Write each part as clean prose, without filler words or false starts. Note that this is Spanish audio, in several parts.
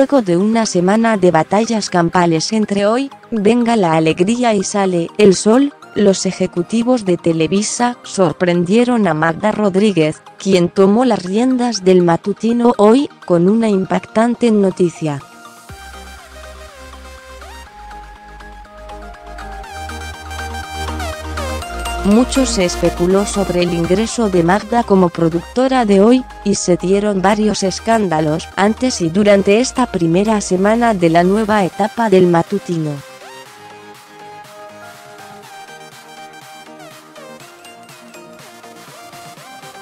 Luego de una semana de batallas campales entre Hoy, Venga la Alegría y Sale el Sol, los ejecutivos de Televisa sorprendieron a Magda Rodríguez, quien tomó las riendas del matutino Hoy, con una impactante noticia. Mucho se especuló sobre el ingreso de Magda como productora de Hoy, y se dieron varios escándalos antes y durante esta primera semana de la nueva etapa del matutino.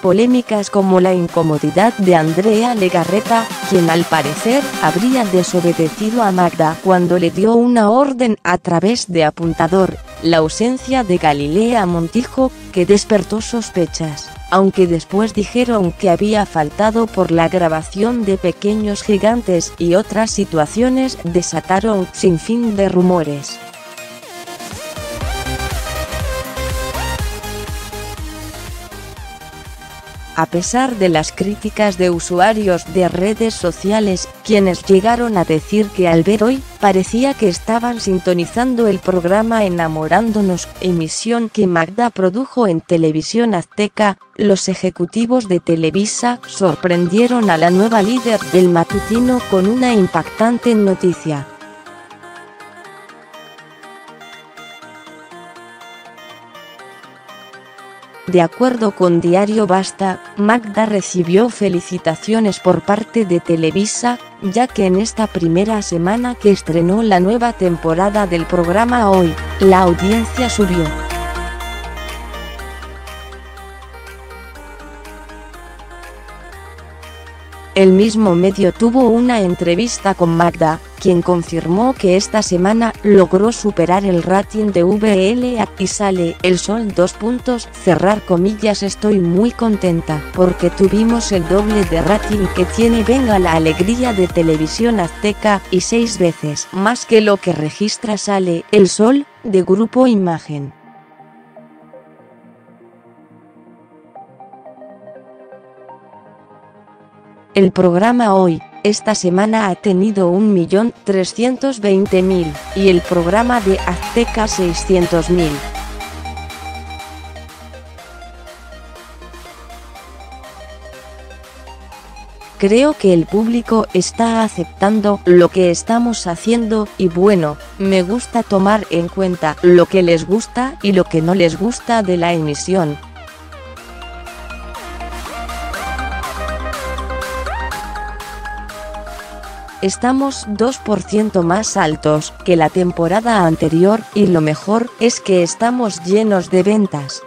Polémicas como la incomodidad de Andrea Legarreta, quien al parecer habría desobedecido a Magda cuando le dio una orden a través de apuntador, la ausencia de Galilea Montijo, que despertó sospechas, aunque después dijeron que había faltado por la grabación de Pequeños Gigantes, y otras situaciones desataron sin fin de rumores. A pesar de las críticas de usuarios de redes sociales, quienes llegaron a decir que al ver Hoy, parecía que estaban sintonizando el programa Enamorándonos, emisión que Magda produjo en Televisión Azteca, los ejecutivos de Televisa sorprendieron a la nueva líder del matutino con una impactante noticia. De acuerdo con Diario Basta, Magda recibió felicitaciones por parte de Televisa, ya que en esta primera semana que estrenó la nueva temporada del programa Hoy, la audiencia subió. El mismo medio tuvo una entrevista con Magda, quien confirmó que esta semana logró superar el rating de VLA y Sale el Sol : estoy muy contenta porque tuvimos el doble de rating que tiene Venga la Alegría de Televisión Azteca y 6 veces más que lo que registra Sale el Sol, de Grupo Imagen. El programa Hoy, esta semana ha tenido 1.320.000, y el programa de Azteca 600.000. Creo que el público está aceptando lo que estamos haciendo, y bueno, me gusta tomar en cuenta lo que les gusta y lo que no les gusta de la emisión. Estamos 2% más altos que la temporada anterior, y lo mejor es que estamos llenos de ventas.